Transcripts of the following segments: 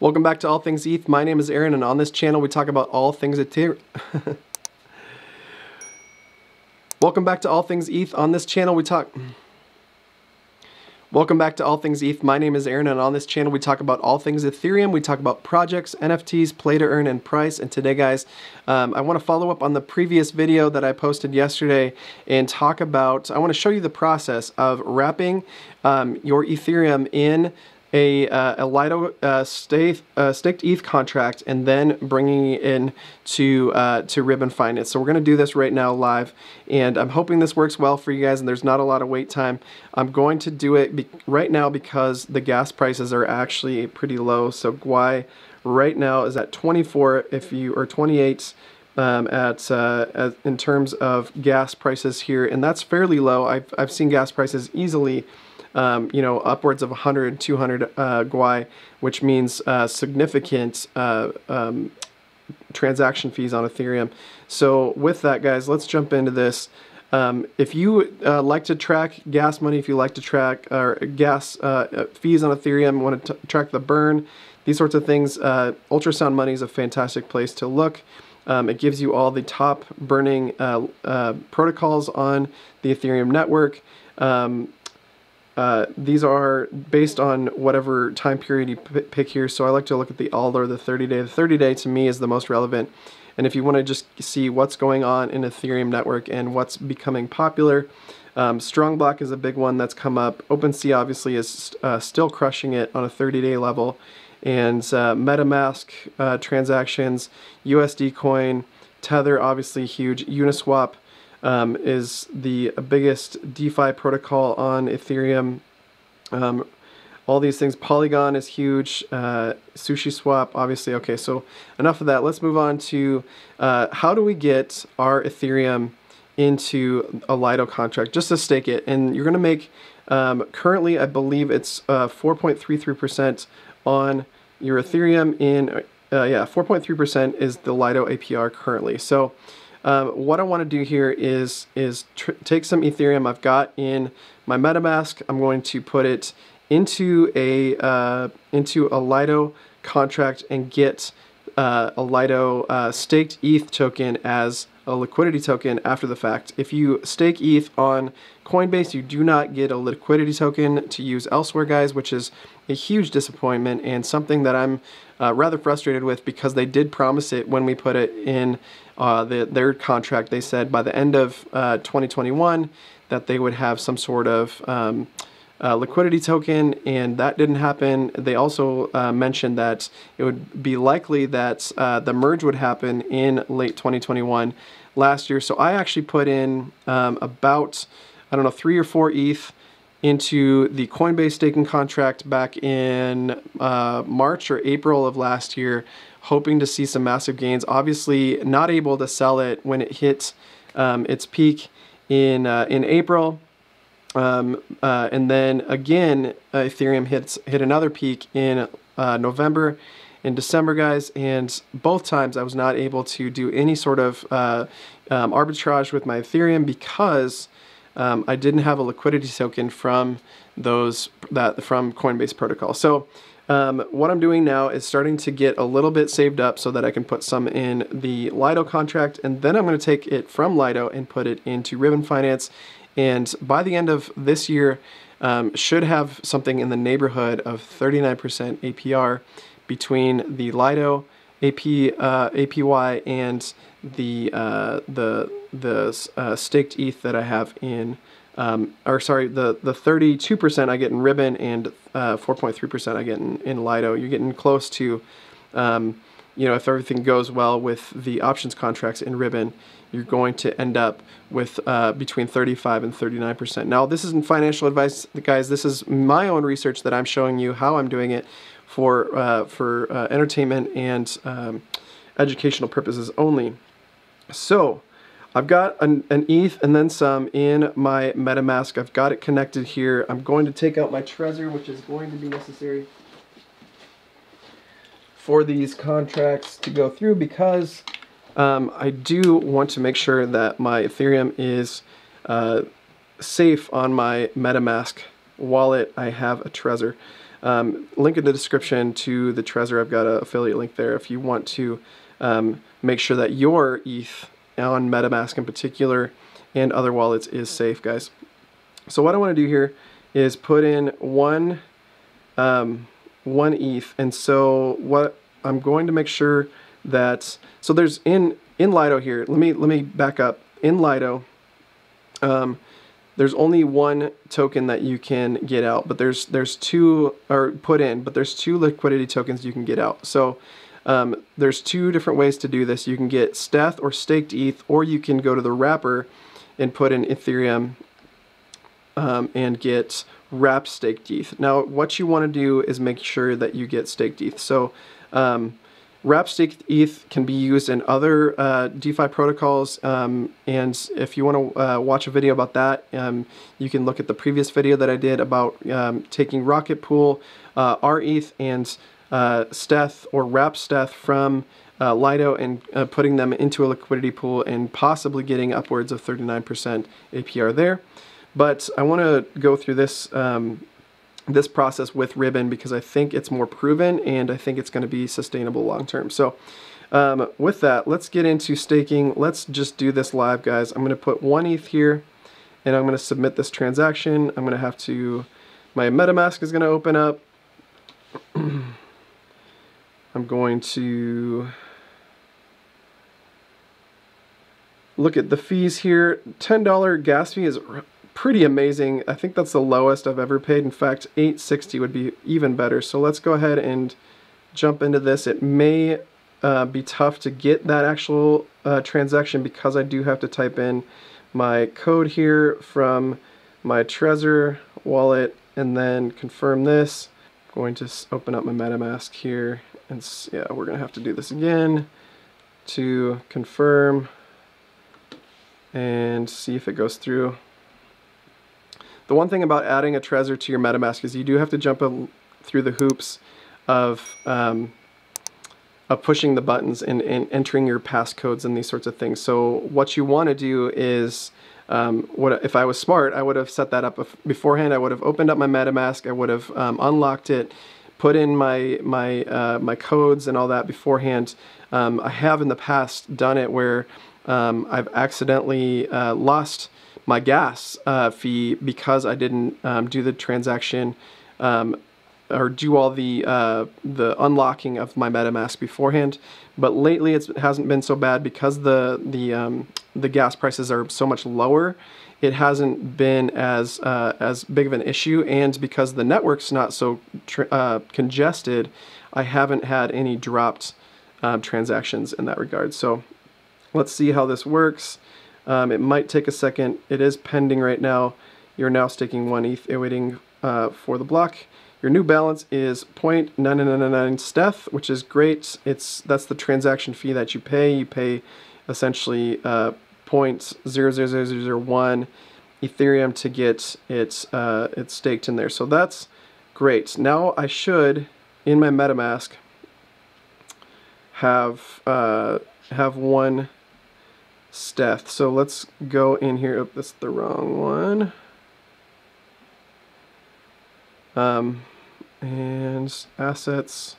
Welcome back to All Things ETH. My name is Aaron, and on this channel we talk about all things Ethereum. Welcome back to All Things ETH. My name is Aaron, and on this channel we talk about all things Ethereum. We talk about projects, NFTs, play to earn, and price. And today, guys, I want to follow up on the previous video that I posted yesterday and talk about. I want to show you the process of wrapping your Ethereum in a Lido staked ETH contract and then bringing it in to Ribbon Finance. So we're going to do this right now live, and I'm hoping this works well for you guys and there's not a lot of wait time. I'm going to do it right now because the gas prices are actually pretty low. So Gwai right now is at 24 if you or 28 in terms of gas prices here, and that's fairly low. I've seen gas prices easily you know, upwards of 100, 200 Gwai, which means significant transaction fees on Ethereum. So with that, guys, let's jump into this. If you like to track gas money, if you like to track gas fees on Ethereum, want to track the burn, these sorts of things, Ultrasound Money is a fantastic place to look. It gives you all the top burning protocols on the Ethereum network. These are based on whatever time period you pick here, so I like to look at the all or the 30-day. The 30-day to me is the most relevant, and if you want to just see what's going on in Ethereum network and what's becoming popular, Strongblock is a big one that's come up. OpenSea obviously is still crushing it on a 30-day level, and MetaMask transactions, USD Coin, Tether obviously huge, Uniswap is the biggest DeFi protocol on Ethereum. All these things. Polygon is huge. SushiSwap, obviously. Okay, so enough of that. Let's move on to how do we get our Ethereum into a Lido contract just to stake it. And you're going to make, currently, I believe it's 4.33% on your Ethereum in, 4.3% is the Lido APR currently. So what I want to do here is take some Ethereum I've got in my MetaMask. I'm going to put it into a Lido contract and get a Lido staked ETH token as a liquidity token after the fact. If you stake ETH on Coinbase, you do not get a liquidity token to use elsewhere, guys, which is a huge disappointment and something that I'm rather frustrated with, because they did promise it when we put it in their contract. They said by the end of 2021 that they would have some sort of liquidity token, and that didn't happen. They also mentioned that it would be likely that the merge would happen in late 2021 last year. So I actually put in about, I don't know, 3 or 4 ETH into the Coinbase staking contract back in March or April of last year, hoping to see some massive gains. Obviously not able to sell it when it hit its peak in April. And then again, Ethereum hit another peak in November and December, guys, and both times I was not able to do any sort of arbitrage with my Ethereum because I didn't have a liquidity token from from Coinbase protocol. So what I'm doing now is starting to get a little bit saved up so that I can put some in the Lido contract, and then I'm going to take it from Lido and put it into Ribbon Finance. And by the end of this year, should have something in the neighborhood of 39% APR between the Lido APY and the staked ETH that I have in, the 32% I get in Ribbon and 4.3% I get in Lido. You're getting close to, you know, if everything goes well with the options contracts in Ribbon, you're going to end up with between 35 and 39%. Now, this isn't financial advice, guys. This is my own research that I'm showing you how I'm doing it for entertainment and educational purposes only. So I've got an ETH and then some in my MetaMask. I've got it connected here. I'm going to take out my Trezor, which is going to be necessary for these contracts to go through, because I do want to make sure that my Ethereum is safe on my MetaMask wallet. I have a Trezor. Link in the description to the Trezor. I've got an affiliate link there if you want to make sure that your ETH on MetaMask in particular and other wallets is safe, guys. So what I want to do here is put in one ETH, and so what I'm going to make sure that, so there's in Lido here, let me back up. In Lido, there's only one token that you can get out, but there's two, or put in, but there's two liquidity tokens you can get out. So there's two different ways to do this. You can get stETH or staked ETH, or you can go to the wrapper and put in Ethereum and get wrapped staked ETH. Now, what you want to do is make sure that you get staked ETH. So wrapped staked ETH can be used in other DeFi protocols, and if you want to watch a video about that, you can look at the previous video that I did about taking Rocket Pool, RETH, and stETH or wrapped stETH from Lido and putting them into a liquidity pool and possibly getting upwards of 39% APR there. But I want to go through this this process with Ribbon because I think it's more proven and I think it's going to be sustainable long term. So with that, let's get into staking. Let's just do this live, guys. I'm going to put one ETH here and I'm going to submit this transaction. I'm going to have to, my MetaMask is going to open up. I'm going to look at the fees here. $10 gas fee is pretty amazing. I think that's the lowest I've ever paid. In fact, $8.60 would be even better. So let's go ahead and jump into this. It may be tough to get that actual transaction because I do have to type in my code here from my Trezor wallet and then confirm this. I'm going to open up my MetaMask here, and yeah, we're gonna have to do this again to confirm and see if it goes through. The one thing about adding a Trezor to your MetaMask is you do have to jump through the hoops of pushing the buttons and entering your passcodes and these sorts of things. So what you want to do is, if I was smart, I would have set that up beforehand. I would have opened up my MetaMask. I would have unlocked it, put in my codes and all that beforehand. I have in the past done it where I've accidentally lost my gas fee because I didn't do the transaction or do all the unlocking of my MetaMask beforehand. But lately it hasn't been so bad because the gas prices are so much lower. It hasn't been as big of an issue, and because the network's not so congested, I haven't had any dropped transactions in that regard. So let's see how this works. It might take a second. It is pending right now. You're now staking one ETH, waiting for the block. Your new balance is 0.9999 stETH, which is great. That's the transaction fee that you pay. You pay essentially 0.00001 Ethereum to get it staked in there. So that's great. Now I should, in my MetaMask, have one stETH. So let's go in here. Oh, that's the wrong one. And assets.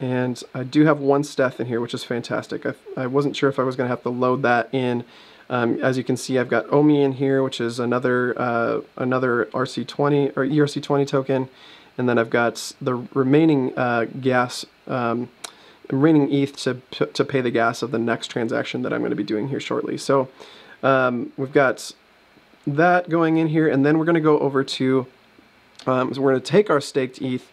And I do have one stETH in here, which is fantastic. I wasn't sure if I was going to have to load that in. As you can see, I've got OMI in here, which is another RC20 or ERC20 token, and then I've got the remaining remaining ETH to pay the gas of the next transaction that I'm going to be doing here shortly. So we've got that going in here, and then we're going to go over to, so we're going to take our staked ETH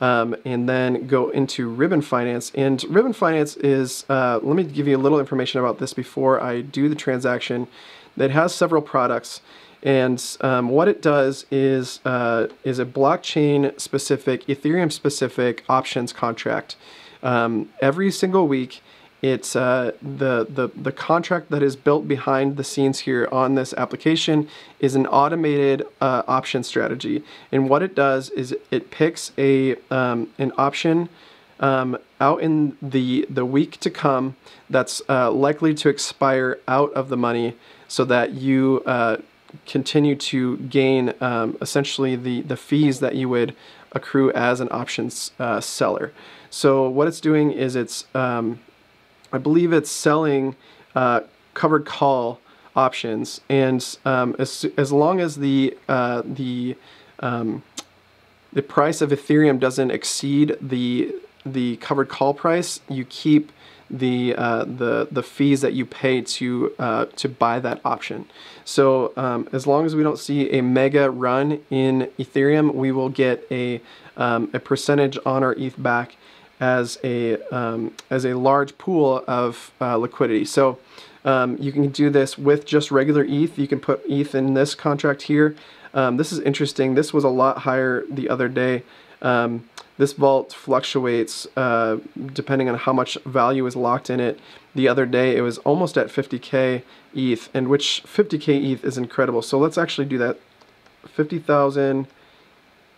and then go into Ribbon Finance. And Ribbon Finance is, let me give you a little information about this before I do the transaction. It has several products, and what it does is a blockchain specific, Ethereum specific options contract. Every single week, it's the contract that is built behind the scenes here on this application is an automated option strategy, and what it does is it picks an option out in the week to come that's likely to expire out of the money, so that you continue to gain essentially the fees that you would accrue as an options seller. So what it's doing is it's, I believe it's selling covered call options, and as long as the price of Ethereum doesn't exceed the covered call price, you keep the fees that you pay to buy that option. So as long as we don't see a mega run in Ethereum, we will get a percentage on our ETH back as a large pool of liquidity. So you can do this with just regular ETH. You can put ETH in this contract here. This is interesting. This was a lot higher the other day. This vault fluctuates depending on how much value is locked in it. The other day it was almost at 50K ETH, and which 50K ETH is incredible. So let's actually do that. 50,000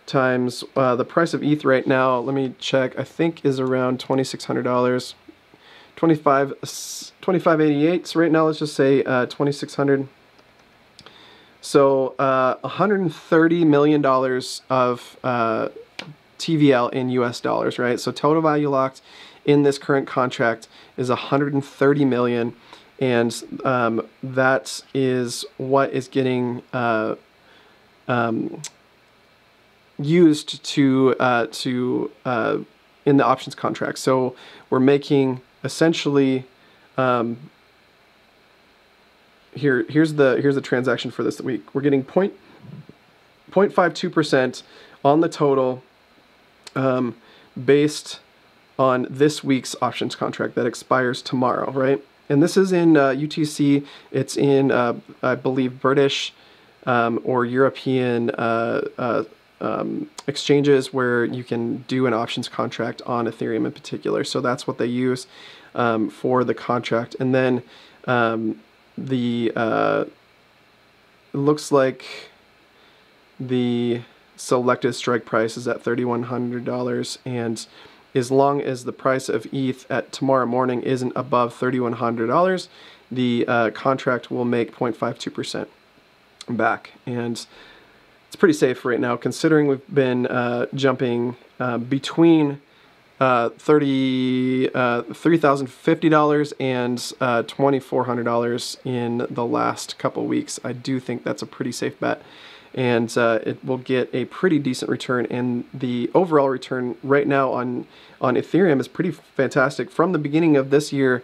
times the price of ETH right now, let me check, I think is around $2,600. 2588, so right now let's just say 2,600. So $130 million of TVL in US dollars, right? So total value locked in this current contract is 130 million, and that is what is getting used to in the options contract. So we're making essentially here's the transaction for this week. We're getting 0.52% on the total, based on this week's options contract that expires tomorrow, right? And this is in UTC. It's in, I believe, British or European exchanges where you can do an options contract on Ethereum in particular. So that's what they use for the contract. And then it looks like the selected strike price is at $3,100, and as long as the price of ETH at tomorrow morning isn't above $3,100, the contract will make 0.52% back, and it's pretty safe right now considering we've been jumping between $3,050 and $2,400 in the last couple weeks. I do think that's a pretty safe bet, and it will get a pretty decent return, and the overall return right now on Ethereum is pretty fantastic. From the beginning of this year,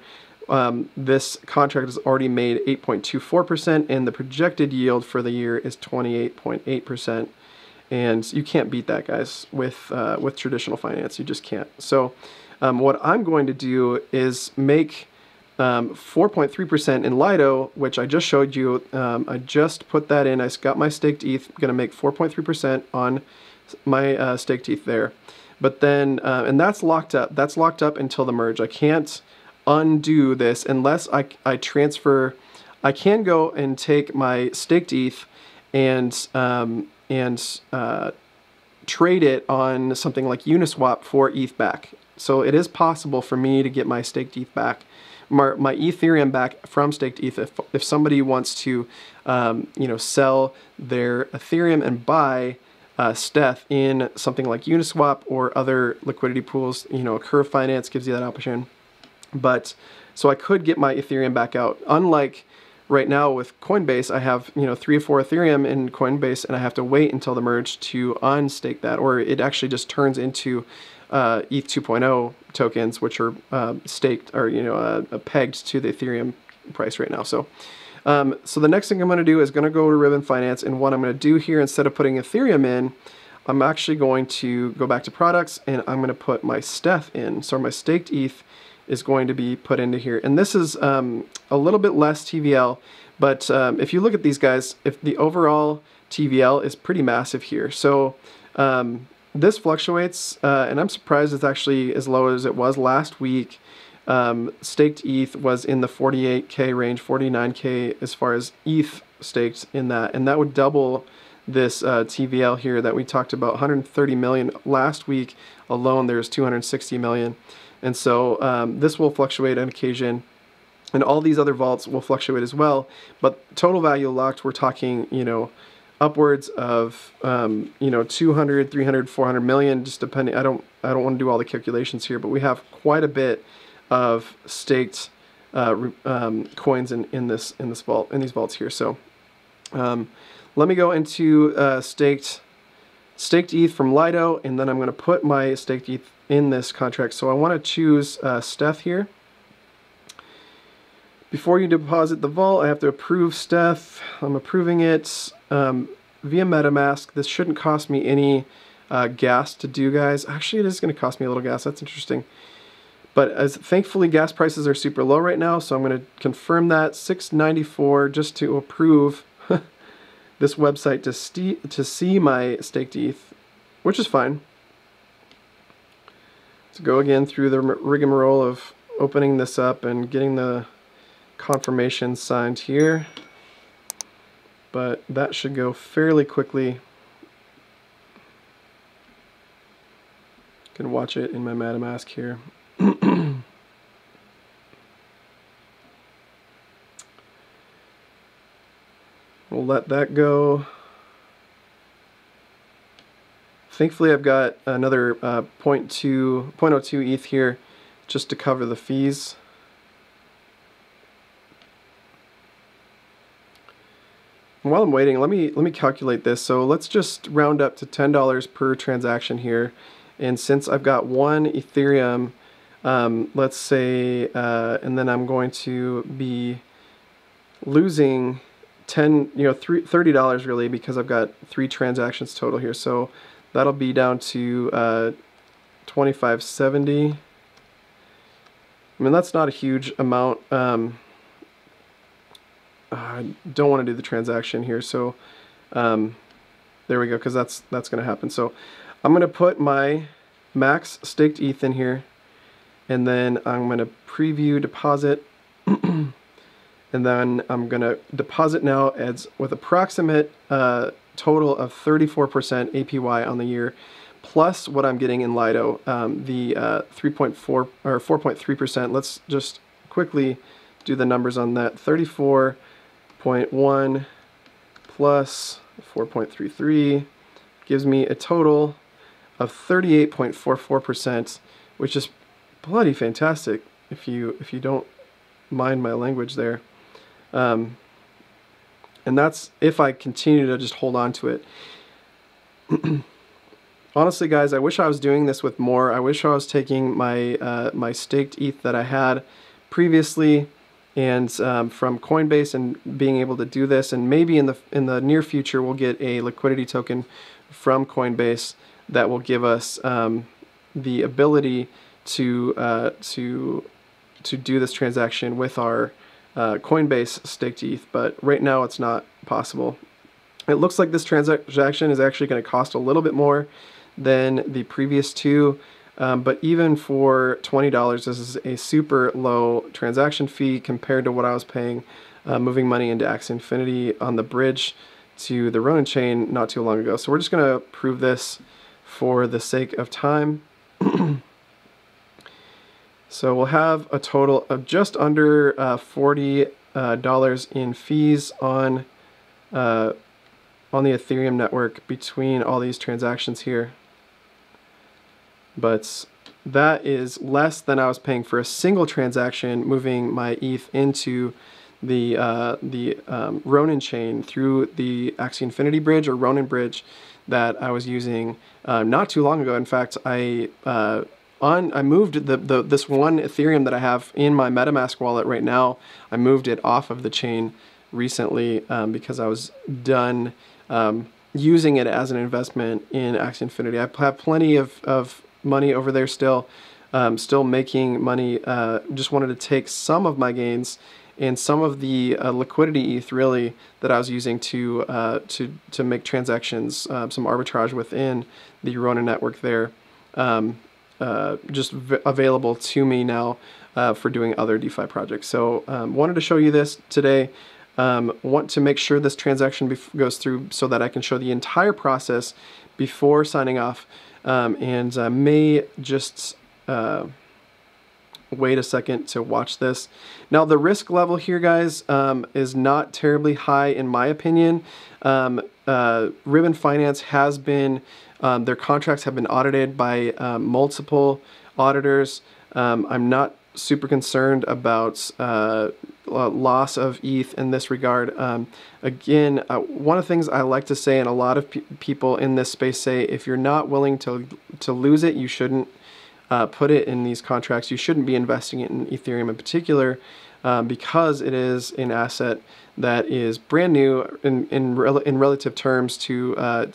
this contract has already made 8.24%, and the projected yield for the year is 28.8%, and you can't beat that, guys, with traditional finance. You just can't. So what I'm going to do is make 4.3% in Lido, which I just showed you. I just put that in. I got my staked ETH. I'm going to make 4.3% on my staked ETH there. But then, and that's locked up. That's locked up until the merge. I can't undo this unless I transfer. I can go and take my staked ETH and trade it on something like Uniswap for ETH back. So it is possible for me to get my staked ETH back. My Ethereum back from staked ETH. If somebody wants to, you know, sell their Ethereum and buy stETH in something like Uniswap or other liquidity pools, you know, Curve Finance gives you that option. But so I could get my Ethereum back out. Unlike right now with Coinbase, I have, you know, 3 or 4 Ethereum in Coinbase, and I have to wait until the merge to unstake that, or it actually just turns into ETH 2.0 tokens, which are staked or, you know, pegged to the Ethereum price right now. So so the next thing I'm going to do is going to go to Ribbon Finance, and what I'm going to do here, instead of putting Ethereum in, I'm actually going to go back to products, and I'm going to put my stETH in. So my staked ETH is going to be put into here, and this is a little bit less TVL, but if you look at these guys, if the overall TVL is pretty massive here. So this fluctuates, and I'm surprised it's actually as low as it was last week. Staked ETH was in the 48K range, 49K as far as ETH staked in that, and that would double this TVL here that we talked about, 130 million last week alone. There's 260 million, and so this will fluctuate on occasion, and all these other vaults will fluctuate as well. But total value locked, we're talking, you know, upwards of 200, 300, 400 million, just depending. I don't want to do all the calculations here, but we have quite a bit of staked coins in this vault, in these vaults here. So let me go into staked ETH from Lido, and then I'm going to put my staked ETH in this contract. So I want to choose stETH here. Before you deposit the vault, I have to approve stETH. I'm approving it via MetaMask. This shouldn't cost me any gas to do, guys. Actually, it is going to cost me a little gas. That's interesting. But thankfully, gas prices are super low right now, so I'm going to confirm that. $6.94 just to approve this website to see my staked ETH, which is fine. So go again through the rigmarole of opening this up and getting the confirmation signed here, but that should go fairly quickly. You can watch it in my MetaMask here. We'll let that go. Thankfully, I've got another 0.02 ETH here just to cover the fees. And while I'm waiting, let me calculate this. So let's just round up to $10 per transaction here. And since I've got one Ethereum, let's say, and then I'm going to be losing $30 really, because I've got 3 transactions total here. So that'll be down to 25.70. I mean, that's not a huge amount. I don't want to do the transaction here, so there we go, because that's going to happen. So I'm going to put my max staked ETH in here, and then I'm going to preview deposit, and then I'm going to deposit now as with approximate total of 34% APY on the year, plus what I'm getting in Lido, the 3.4 or 4.3%. Let's just quickly do the numbers on that. 34.1 plus 4.33 gives me a total of 38.44%, which is bloody fantastic if you don't mind my language there. And that's if I continue to just hold on to it. Honestly, guys, I wish I was doing this with more. I wish I was taking my my staked ETH that I had previously and from Coinbase and being able to do this, and maybe in the near future we'll get a liquidity token from Coinbase that will give us the ability to do this transaction with our Coinbase staked ETH, but right now it's not possible. It looks like this transaction is actually going to cost a little bit more than the previous two, but even for $20, this is a super low transaction fee compared to what I was paying moving money into Axie Infinity on the bridge to the Ronin chain not too long ago. So we're just going to approve this for the sake of time. So we'll have a total of just under $40 in fees on the Ethereum network between all these transactions here. But that is less than I was paying for a single transaction moving my ETH into the Ronin chain through the Axie Infinity bridge or Ronin bridge that I was using not too long ago. In fact, I moved this one Ethereum that I have in my MetaMask wallet right now. I moved it off of the chain recently because I was done using it as an investment in Axie Infinity. I have plenty of money over there still, still making money. Just wanted to take some of my gains and some of the liquidity ETH really that I was using to make transactions, some arbitrage within the Ronin network there, just available to me now for doing other DeFi projects. So wanted to show you this today. Want to make sure this transaction goes through so that I can show the entire process before signing off. And I may just wait a second to watch this. Now, the risk level here, guys, is not terribly high in my opinion. Ribbon Finance has been, their contracts have been audited by multiple auditors. I'm not super concerned about loss of ETH in this regard. Again, one of the things I like to say, and a lot of people in this space say, if you're not willing to lose it, you shouldn't put it in these contracts. You shouldn't be investing it in Ethereum in particular, because it is an asset that is brand new in relative terms to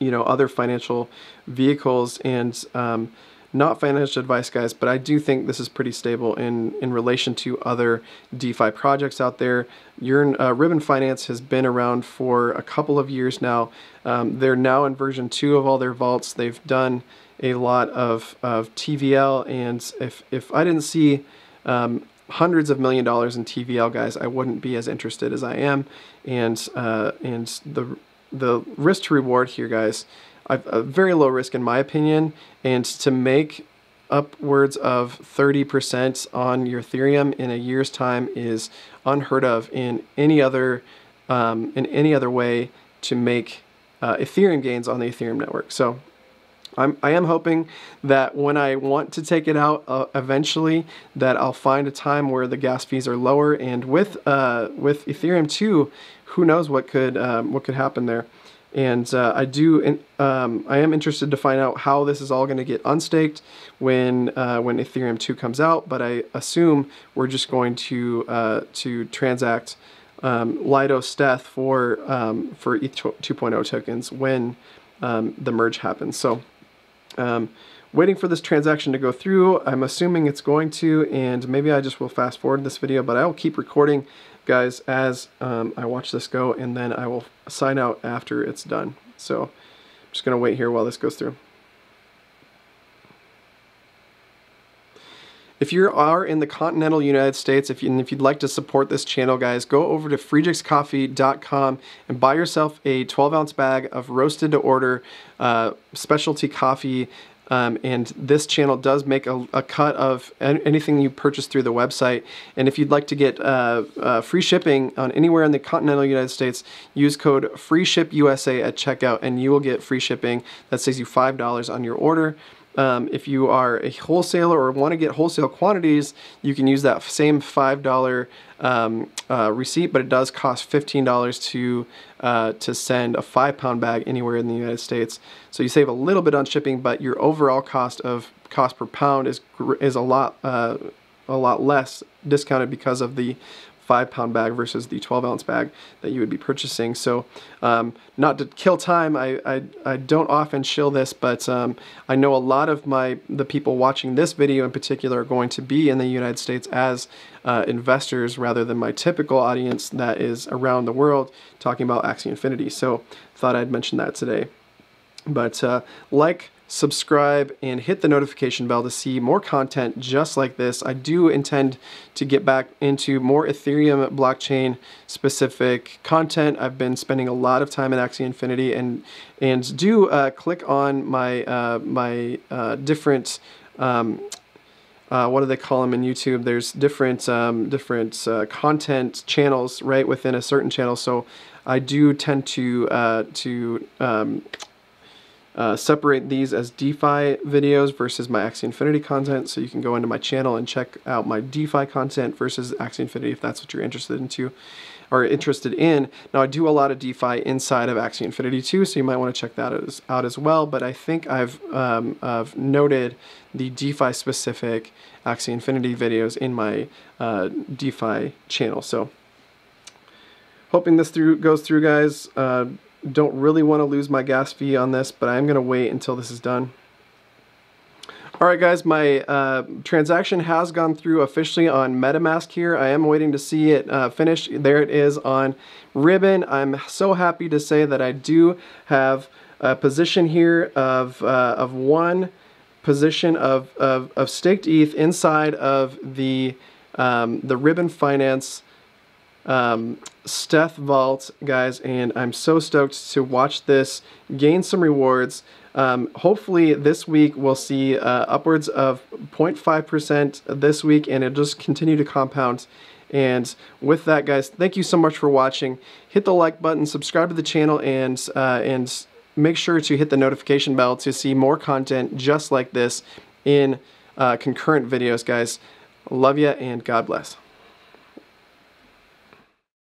you know, other financial vehicles. And not financial advice, guys, but I do think this is pretty stable in relation to other DeFi projects out there. Ribbon Finance has been around for a couple of years now. They're now in version 2 of all their vaults. They've done a lot of TVL, and if I didn't see hundreds of million dollars in TVL, guys, I wouldn't be as interested as I am. And the risk to reward here, guys, a very low risk in my opinion, and to make upwards of 30% on your Ethereum in a year's time is unheard of in any other way to make Ethereum gains on the Ethereum network. So I am hoping that when I want to take it out eventually, that I'll find a time where the gas fees are lower. And with Ethereum 2, who knows what could happen there. And I am interested to find out how this is all going to get unstaked when Ethereum 2 comes out. But I assume we're just going to transact Lido stETH for ETH 2.0 tokens when the merge happens. So waiting for this transaction to go through. I'm assuming it's going to, and maybe I just will fast forward this video, but I will keep recording, guys, as I watch this go, and then I will sign out after it's done. So I'm just going to wait here while this goes through. If you are in the continental United States, if you'd like to support this channel, guys, go over to friedrichscoffee.com and buy yourself a 12-ounce bag of roasted to order specialty coffee. And this channel does make a cut of anything you purchase through the website. And if you'd like to get free shipping on anywhere in the continental United States, use code FREESHIPUSA at checkout and you will get free shipping. That saves you $5 on your order. If you are a wholesaler or want to get wholesale quantities, you can use that same $5 receipt, but it does cost $15 to send a 5-pound bag anywhere in the United States. So you save a little bit on shipping, but your overall cost per pound is a lot less, discounted because of the 5-pound bag versus the 12-ounce bag that you would be purchasing. So not to kill time, I don't often shill this, but I know a lot of the people watching this video in particular are going to be in the United States as investors rather than my typical audience that is around the world talking about Axie Infinity. So thought I'd mention that today. But like, subscribe, and hit the notification bell to see more content just like this. I do intend to get back into more Ethereum blockchain specific content. I've been spending a lot of time at Axie Infinity, and do click on my different what do they call them in YouTube? There's different content channels right within a certain channel. So I do tend to separate these as DeFi videos versus my Axie Infinity content, so you can go into my channel and check out my DeFi content versus Axie Infinity if that's what you're interested in. Now I do a lot of DeFi inside of Axie Infinity too, so you might want to check that out as well. But I think I've noted the DeFi specific Axie Infinity videos in my DeFi channel. So hoping this goes through, guys. Don't really want to lose my gas fee on this, but I'm going to wait until this is done. All right, guys, my transaction has gone through officially on MetaMask here. I am waiting to see it finish. There it is on Ribbon. I'm so happy to say that I do have a position here of one position of staked ETH inside of the Ribbon Finance stETH vault, guys, and I'm so stoked to watch this gain some rewards. Hopefully this week we'll see upwards of 0.5% this week, and it'll just continue to compound And with that, guys, thank you so much for watching. Hit the like button, subscribe to the channel, and make sure to hit the notification bell to see more content just like this in concurrent videos, guys. Love ya, and God bless.